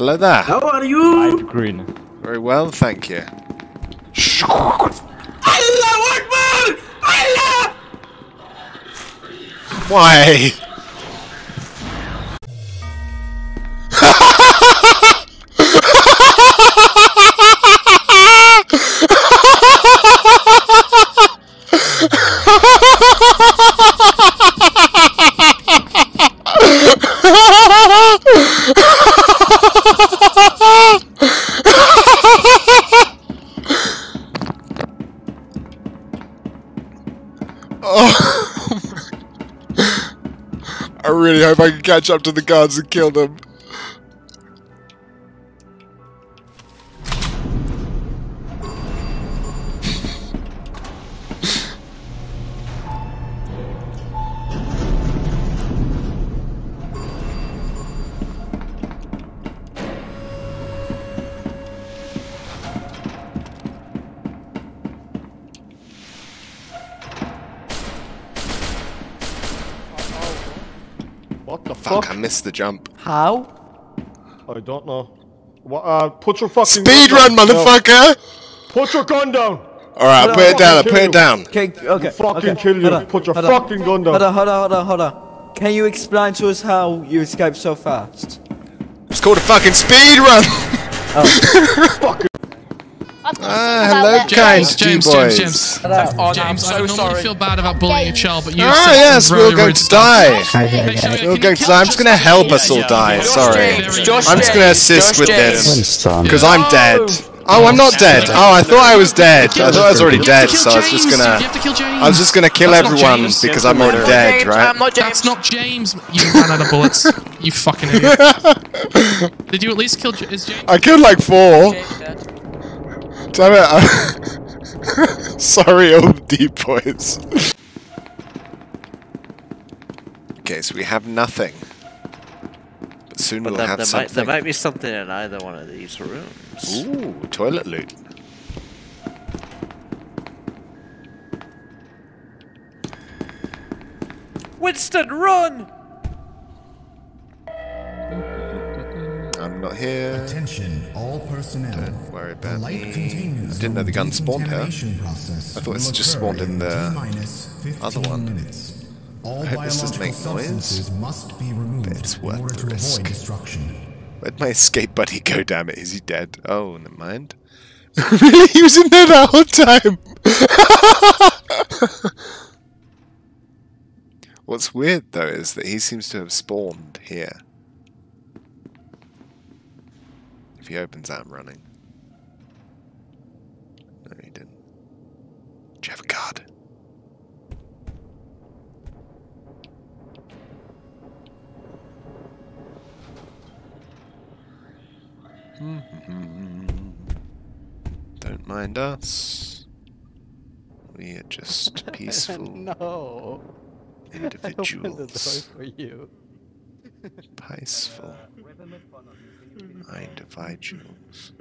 Hello there. How are you? Light green. Very well, thank you. Allah Akbar! Allah! Why? I really hope I can catch up to the guards and kill them. Fuck, I missed the jump. How? I don't know. What, put your fucking speed gun down, motherfucker! No. Put your gun down! Alright, I'll put it down, Okay, okay. Fucking kill you. Put your fucking gun down. Hold on. Can you explain to us how you escaped so fast? It's called a fucking speed run! Oh. Fucking. Hello, kind G-boys. James, I normally feel bad about bullying a child, but you yes, we're going to die. We're going to die. I'm just going to help us all die. Sorry. I'm just going to assist with this. Because I'm dead. Oh, I'm not dead. Oh, I thought I was dead. I thought I was already dead, so I was just going to... I was just going to kill everyone because I'm already dead, right? That's not James. You ran out of bullets. You fucking idiot. Did you at least kill James? I killed like 4. Damn it! Sorry, OD boys. Okay, so we have nothing. But soon we'll have something. There might be something in either one of these rooms. Ooh, toilet loot. Winston, run! I'm not here. Attention, all personnel. Don't worry about me. I didn't know the gun spawned here. I thought it just spawned in the other one. I hope this doesn't make noise, but it's worth the risk. Where'd my escape buddy go, damn it? Is he dead? Oh, never mind. Really? He was in there the whole time! What's weird, though, is that he seems to have spawned here. He opens that, I'm running. No, he didn't. Do you have a card? Don't mind us. We are just peaceful no. individuals. I opened the door for you. Peaceful. Individuals.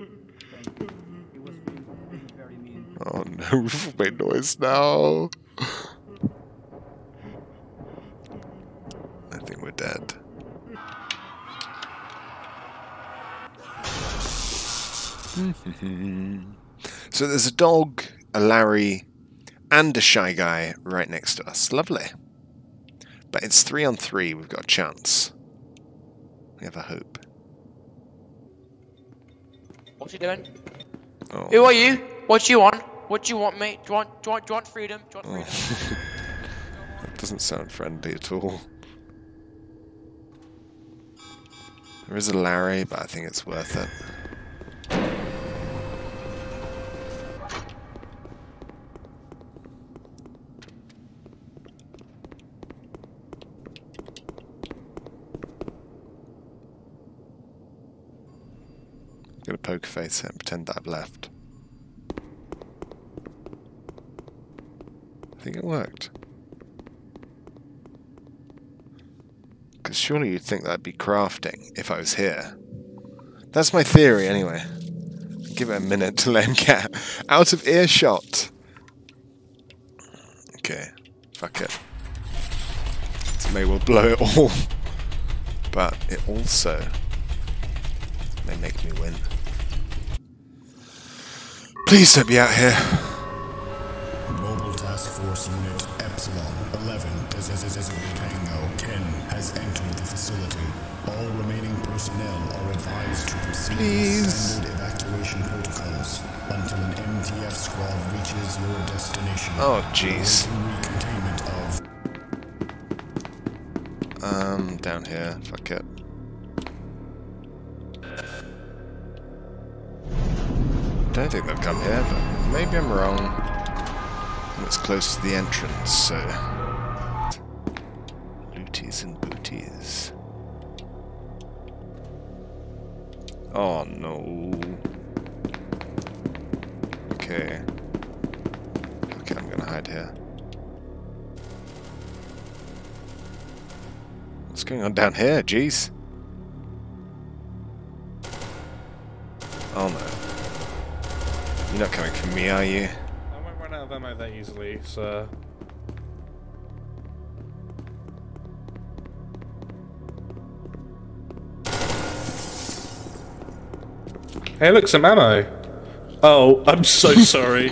Oh no, we've made noise now. I think we're dead. So there's a dog, a Larry, and a shy guy right next to us. Lovely. But it's 3 on 3, we've got a chance. We have a hope. What's he doing? Oh. Who are you? What do you want? What do you want, mate? Do you want freedom? Do you want freedom? That doesn't sound friendly at all. There is a Larry, but I think it's worth it. I'm gonna poke a face and pretend that I've left. I think it worked. Because surely you'd think that I'd be crafting if I was here. That's my theory anyway. I'll give it a minute to let him get out of earshot. Okay, fuck it. This may well blow it all. But it also... They make me win. Please let me out here. Mobile Task Force Unit Epsilon 11, Tango 10, has entered the facility. All remaining personnel are advised to proceed with standard evacuation protocols until an MTF squad reaches your destination. Oh, jeez. Down here. Fuck it. I don't think they've come here, but maybe I'm wrong. And it's close to the entrance, so... Looties and booties. Oh no. Okay. Okay, I'm gonna hide here. What's going on down here? Jeez. Oh no. You're not coming for me, are you? I won't run out of ammo that easily, so... Hey, look, some ammo! Oh, I'm so sorry.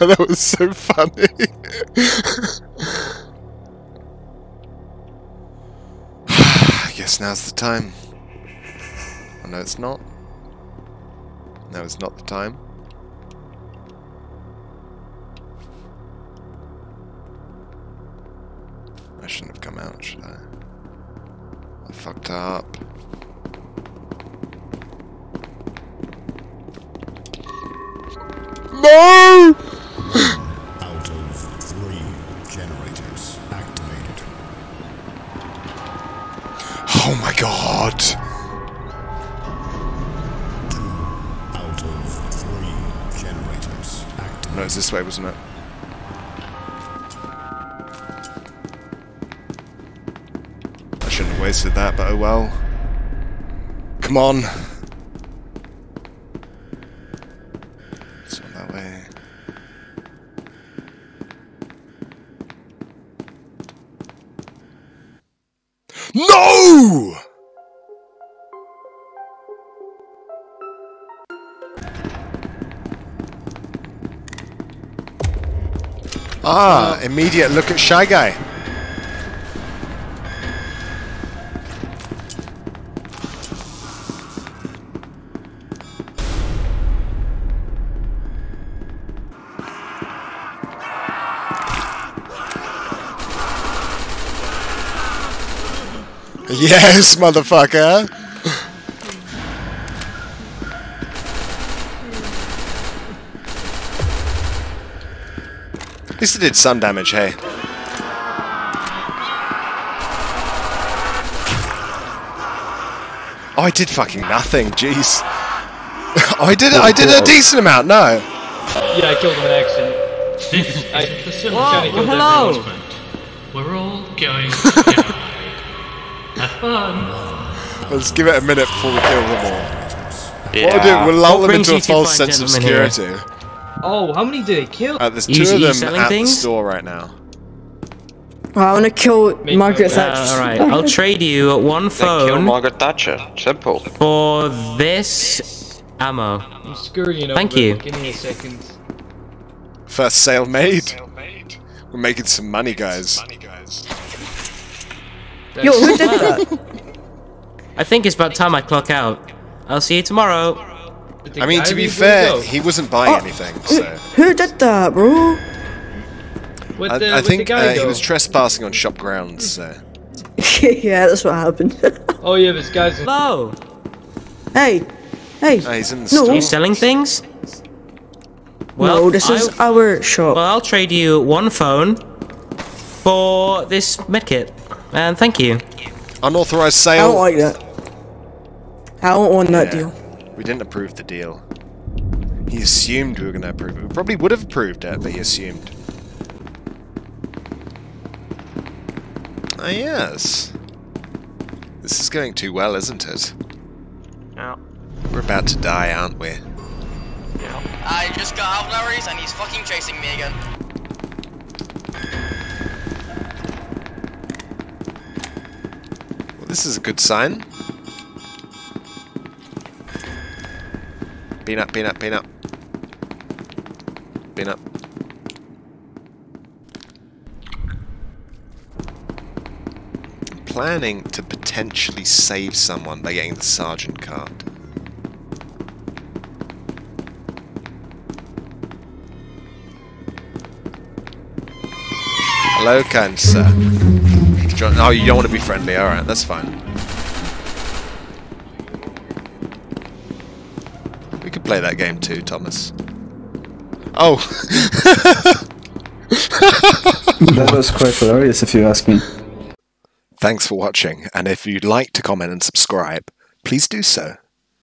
That was so funny. I guess now's the time. Oh, no, it's not. No, it's not the time. I shouldn't have come out, should I? I fucked up. No! Out of 3 generators activated. Oh my god! 2 out of 3 generators activated. No, it's this way, wasn't it? I shouldn't have wasted that, but oh well. Come on! No! Ah, immediate look at Shy Guy. Yes, motherfucker! At least it did some damage, hey. Oh, I did fucking nothing, jeez. Oh, I did a decent amount, no. Yeah, I killed him in accident. This is the silly shiny announcement. We're all going together. Have fun. Let's give it a minute before we kill them all. Yeah. What we'll do, we'll lull them into a false sense of security. Here. Oh, how many do they kill? There's two of them at the store right now. Oh, I want to kill Margaret Thatcher. Alright, I'll trade you one phone. They kill Margaret Thatcher. Simple. For this ammo. I'm scurrying over. Thank you. Give me a second. First sale made. We're making some money, guys. Yo, who did that? I think it's about time I clock out. I'll see you tomorrow. I mean, to be fair, he wasn't buying anything, so... Who did that, bro? I think he was trespassing on shop grounds, so... Yeah, that's what happened. Oh, yeah, this guy's... Hello! Hey! Hey! Oh, he's in the store. Are you selling things? Well, no, this is our shop. Well, I'll trade you one phone for this medkit. And thank you. Unauthorized sale. I don't like that. I don't want that deal. We didn't approve the deal. He assumed we were going to approve it. We probably would have approved it, but he assumed. Ah, yes. This is going too well, isn't it? Yeah. We're about to die, aren't we? Yeah. I just got out of Lowry's and he's fucking chasing me again. Well, this is a good sign. Bean up, bean up, bean up. Bean up. I'm planning to potentially save someone by getting the sergeant card. Hello, kind sir. Oh, you don't want to be friendly. Alright, that's fine. We could play that game too, Thomas. Oh! That was quite hilarious, if you ask me. Thanks for watching, and if you'd like to comment and subscribe, please do so.